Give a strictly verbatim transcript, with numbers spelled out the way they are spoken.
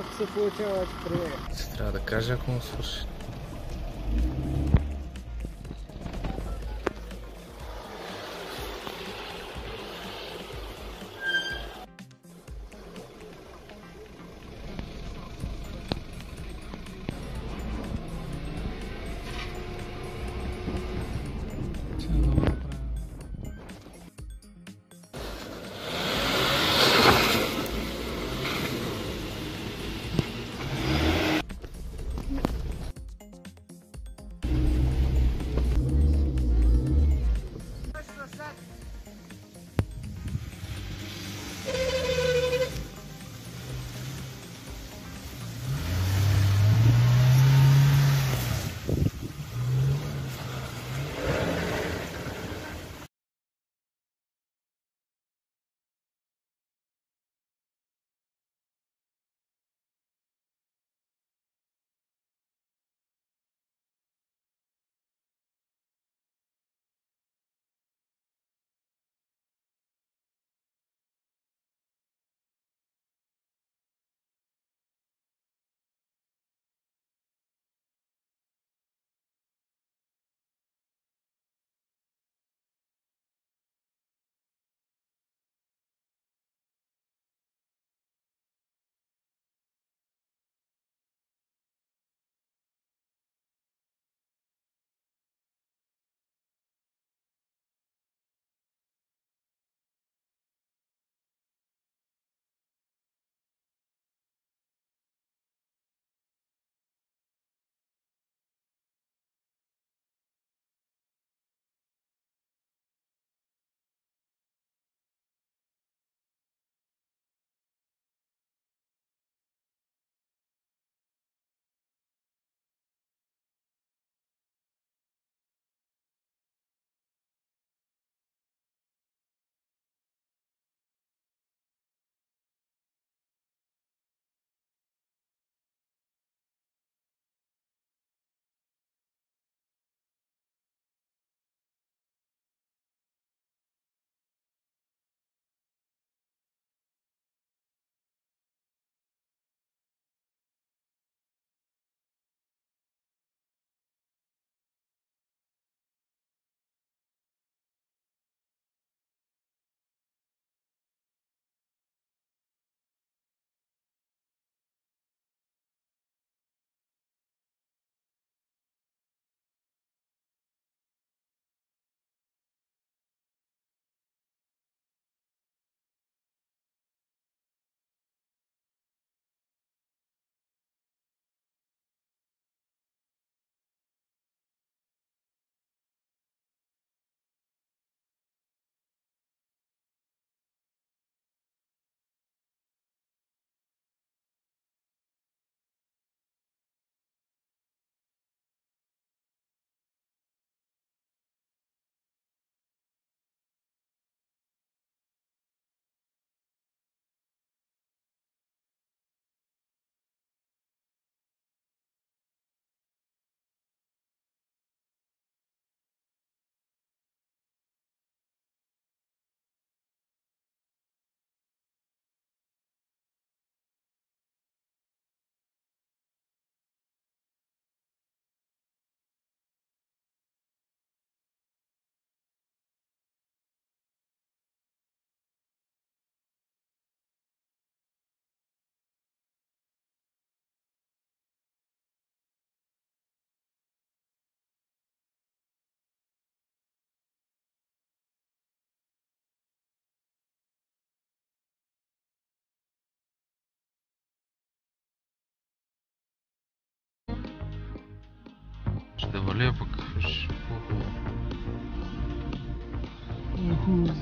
Как се получава проект? Ще трябва да кажа, ако му свърши. Да валя пока. Уху.